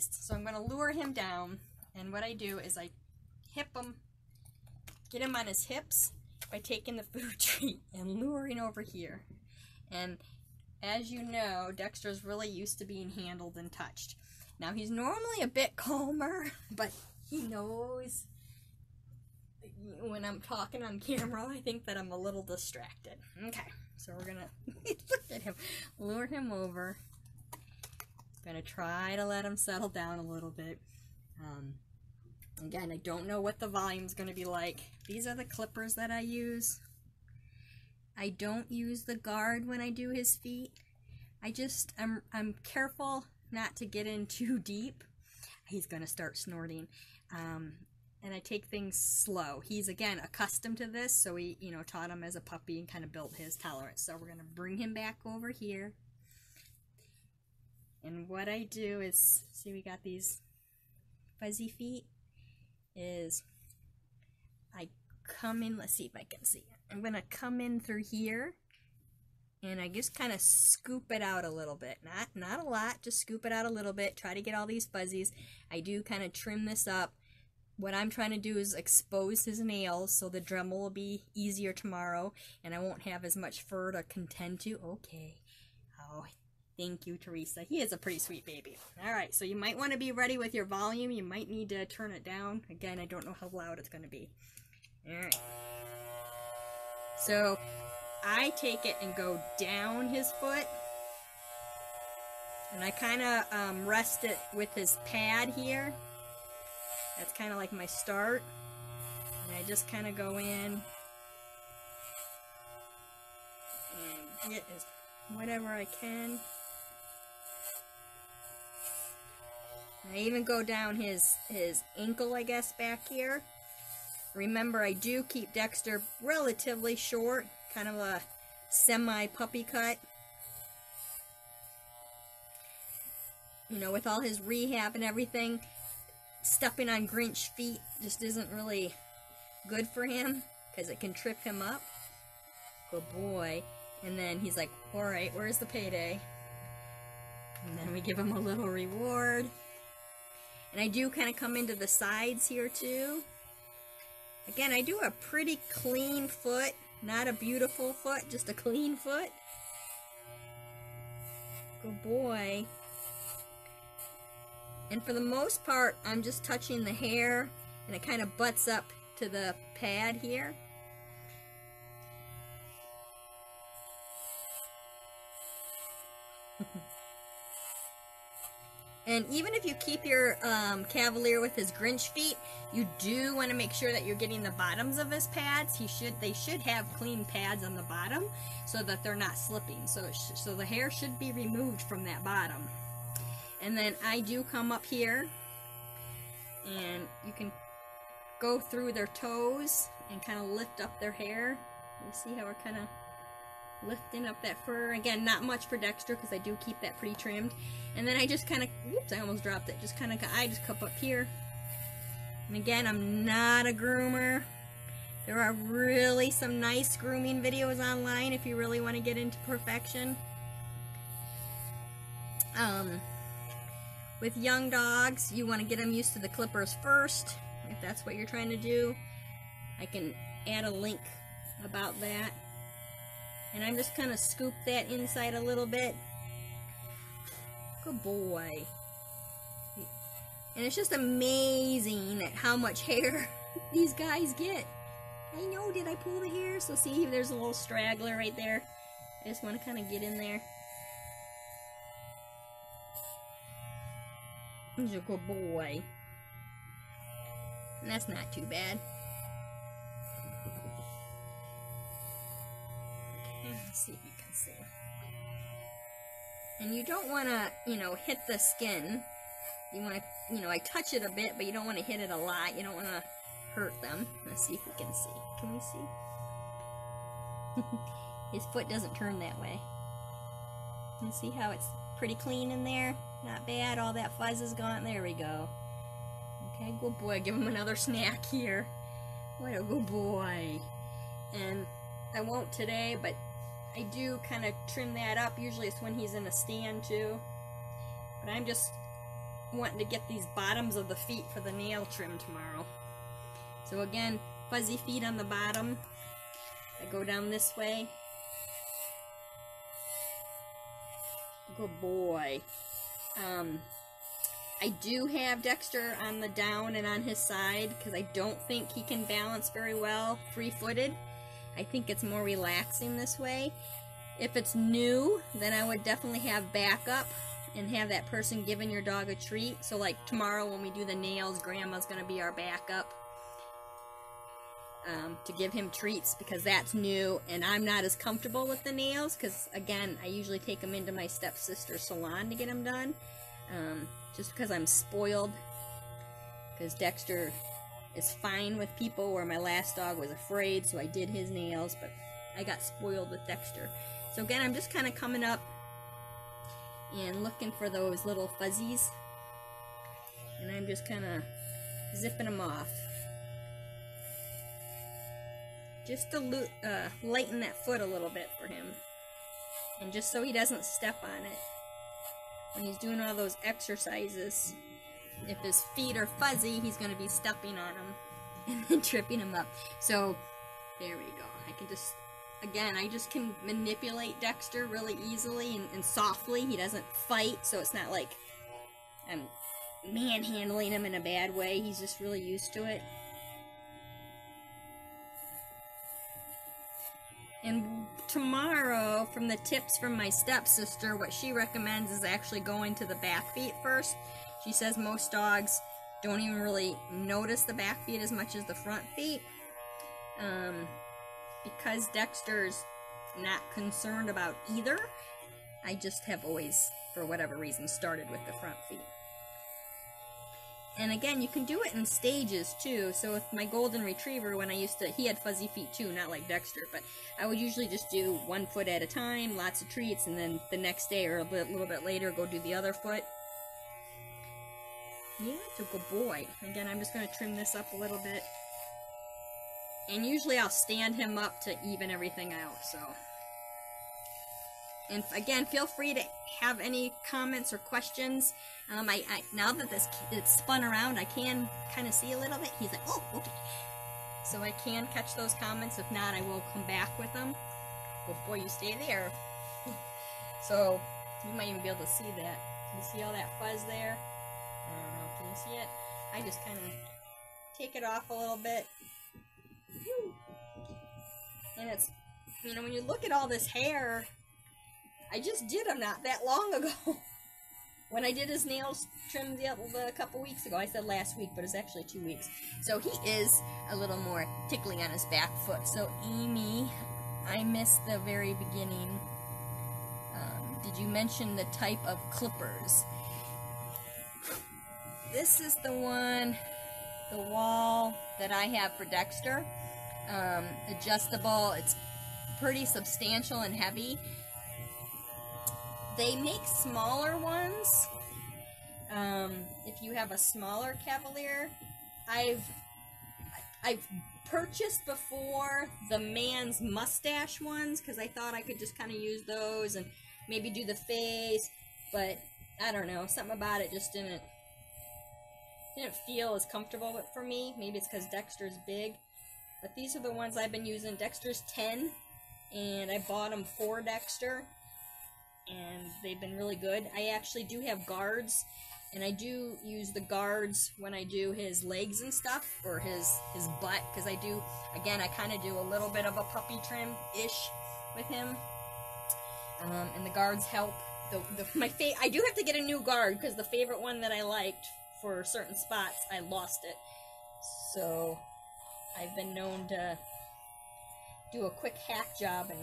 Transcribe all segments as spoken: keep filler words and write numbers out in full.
surprised. So I'm going to lure him down, and what I do is I hip him, get him on his hips by taking the food treat and luring over here. And as you know, Dexter's really used to being handled and touched. Now he's normally a bit calmer, but he knows when I'm talking on camera, I think that I'm a little distracted. Okay, so we're gonna look at him, lure him over. I'm gonna try to let him settle down a little bit. Um, again, I don't know what the volume's gonna be like. These are the clippers that I use. I don't use the guard when I do his feet. I just, I'm, I'm careful not to get in too deep. He's gonna start snorting. Um, and I take things slow. He's, again, accustomed to this, so we, you know, taught him as a puppy and kind of built his tolerance. So we're gonna bring him back over here. And what I do is, see we got these fuzzy feet, is I come in, let's see if I can see it. I'm gonna come in through here, and I just kind of scoop it out a little bit. Not, not a lot, just scoop it out a little bit, try to get all these fuzzies. I do kind of trim this up. What I'm trying to do is expose his nails so the Dremel will be easier tomorrow, and I won't have as much fur to contend to. Okay. Oh, thank you, Teresa. He is a pretty sweet baby. All right, so you might want to be ready with your volume. You might need to turn it down. Again, I don't know how loud it's going to be. All right. So I take it and go down his foot, and I kind of um, rest it with his pad here. That's kind of like my start, and I just kind of go in and get as whatever I can. And I even go down his his ankle, I guess, back here. Remember, I do keep Dexter relatively short, kind of a semi-puppy cut. You know, with all his rehab and everything, stepping on Grinch feet just isn't really good for him, because it can trip him up. Good boy. And then he's like, alright, where's the payday? And then we give him a little reward. And I do kind of come into the sides here, too. Again, I do a pretty clean foot, not a beautiful foot, just a clean foot. Good boy. And for the most part, I'm just touching the hair, and it kind of butts up to the pad here. And even if you keep your um, Cavalier with his Grinch feet, you do want to make sure that you're getting the bottoms of his pads. He should, they should have clean pads on the bottom so that they're not slipping. So, it sh so the hair should be removed from that bottom. And then I do come up here, and you can go through their toes and kind of lift up their hair. You see how we're kind of lifting up that fur. Again, not much for Dexter because I do keep that pretty trimmed. And then I just kind of, oops, I almost dropped it. Just kind of, I just cup up here. And again, I'm not a groomer. There are really some nice grooming videos online if you really want to get into perfection. Um, with young dogs, you want to get them used to the clippers first, if that's what you're trying to do. I can add a link about that. And I'm just kind of scoop that inside a little bit. Good boy. And it's just amazing at how much hair these guys get. I know, did I pull the hair? So see, there's a little straggler right there. I just want to kind of get in there. He's a good boy. And that's not too bad. Let's see if you can see. And you don't want to, you know, hit the skin. You want to, you know, I touch it a bit, but you don't want to hit it a lot. You don't want to hurt them. Let's see if you can see. Can you see? His foot doesn't turn that way. You see how it's pretty clean in there? Not bad. All that fuzz is gone. There we go. Okay, good boy. Give him another snack here. What a good boy. And I won't today, but I do kind of trim that up. Usually it's when he's in a stand too. But I'm just wanting to get these bottoms of the feet for the nail trim tomorrow. So again, fuzzy feet on the bottom. I go down this way. Good boy. Um, I do have Dexter on the down and on his side because I don't think he can balance very well free-footed. I think it's more relaxing this way. If it's new, then I would definitely have backup and have that person giving your dog a treat. So like tomorrow when we do the nails, Grandma's going to be our backup um, to give him treats because that's new and I'm not as comfortable with the nails because, again, I usually take them into my stepsister's salon to get them done um, just because I'm spoiled, because Dexter is fine with people where my last dog was afraid, so I did his nails, but I got spoiled with Dexter. So again, I'm just kind of coming up and looking for those little fuzzies, and I'm just kind of zipping them off just to uh, lighten that foot a little bit for him, and just so he doesn't step on it when he's doing all those exercises. If his feet are fuzzy, he's going to be stepping on them and then tripping him up. So there we go. I can just, again, I just can manipulate Dexter really easily and, and softly. He doesn't fight, so it's not like I'm manhandling him in a bad way. He's just really used to it. And tomorrow, from the tips from my stepsister, what she recommends is actually going to the back feet first. She says most dogs don't even really notice the back feet as much as the front feet. Um, because Dexter's not concerned about either, I just have always, for whatever reason, started with the front feet. And again, you can do it in stages too. So with my golden retriever, when I used to, he had fuzzy feet too, not like Dexter, but I would usually just do one foot at a time, lots of treats, and then the next day or a little bit later, go do the other foot. Yeah, it's a good boy. Again, I'm just going to trim this up a little bit. And usually I'll stand him up to even everything out, so. And again, feel free to have any comments or questions. Um, I, I now that this it's spun around, I can kind of see a little bit. He's like, oh, okay. So I can catch those comments. If not, I will come back with them. Well, boy, you stay there. So you might even be able to see that. You see all that fuzz there? I don't know. Can you see it? I just kind of take it off a little bit. And it's, you know, when you look at all this hair, I just did them not that long ago. When I did his nails trim the, the couple weeks ago, I said last week, but it's actually two weeks. So he is a little more tickly on his back foot. So Amy, I missed the very beginning. Um, did you mention the type of clippers? This is the one, the wall that I have for Dexter. Um, adjustable, it's pretty substantial and heavy. They make smaller ones. Um, if you have a smaller Cavalier, I've I've purchased before the man's mustache ones because I thought I could just kind of use those and maybe do the face, but I don't know, something about it just didn't didn't feel as comfortable for me. Maybe it's because Dexter's big. But these are the ones I've been using. Dexter's ten, and I bought them for Dexter, and they've been really good. I actually do have guards, and I do use the guards when I do his legs and stuff, or his, his butt, because I do, again, I kind of do a little bit of a puppy trim-ish with him, um, and the guards help. The, the, my fa I do have to get a new guard, because the favorite one that I liked for certain spots, I lost it, so I've been known to do a quick hack job, and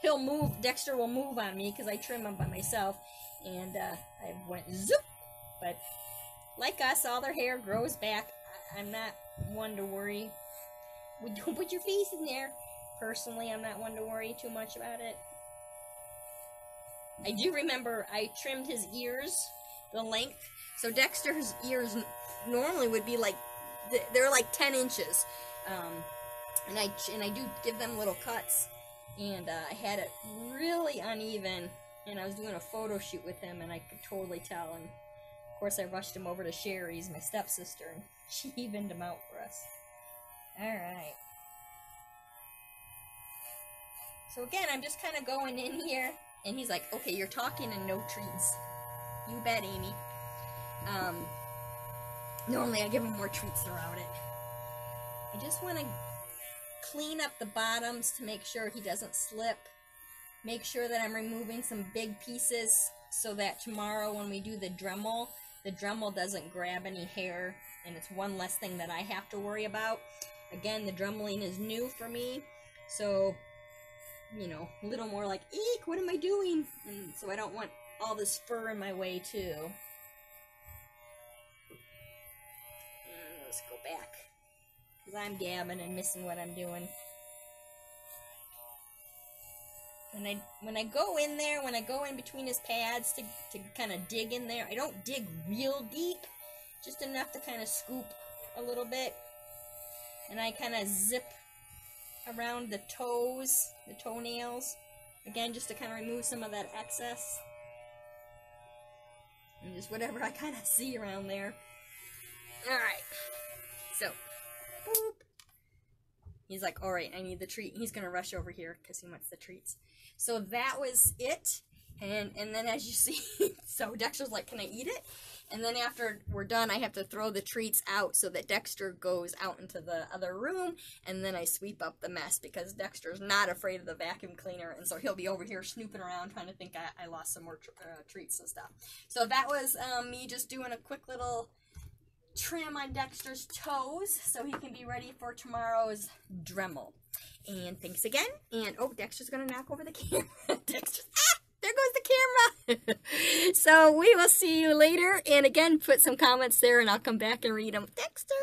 he'll move, Dexter will move on me, because I trim him by myself, and uh, I went zoop, but like us, all their hair grows back. I I'm not one to worry. We don't put your face in there. Personally, I'm not one to worry too much about it. I do remember I trimmed his ears, the length, so Dexter's ears normally would be like, they're like ten inches, um, and I and I do give them little cuts, and uh, I had it really uneven, and I was doing a photo shoot with him, and I could totally tell, and Of course, I rushed him over to Sherry's, my stepsister, and she evened him out for us. Alright. So again, I'm just kind of going in here, and he's like, okay, you're talking and no treats. You bet, Amy. Um, normally I give him more treats throughout it. I just want to clean up the bottoms to make sure he doesn't slip. Make sure that I'm removing some big pieces so that tomorrow when we do the Dremel, the Dremel doesn't grab any hair, and it's one less thing that I have to worry about. Again, the Dremeling is new for me, so... you know, a little more like, eek, what am I doing? And so I don't want all this fur in my way, too. And let's go back. Because I'm gabbing and missing what I'm doing. When I, when I go in there, when I go in between his pads to, to kind of dig in there, I don't dig real deep. Just enough to kind of scoop a little bit. And I kind of zip around the toes, the toenails, again, just to kind of remove some of that excess, and just whatever I kind of see around there. Alright, so, boop, he's like, alright, I need the treat, he's gonna rush over here, because he wants the treats. So that was it, and, and then as you see, so Dexter's like, can I eat it? And then after we're done, I have to throw the treats out so that Dexter goes out into the other room, and then I sweep up the mess because Dexter's not afraid of the vacuum cleaner, and so he'll be over here snooping around trying to think I, I lost some more tr uh, treats and stuff. So that was um, me just doing a quick little trim on Dexter's toes so he can be ready for tomorrow's Dremel. And thanks again, and oh, Dexter's going to knock over the camera. Dexter's... Ah! There goes the camera. So we will see you later. And again, put some comments there and I'll come back and read them. Dexter!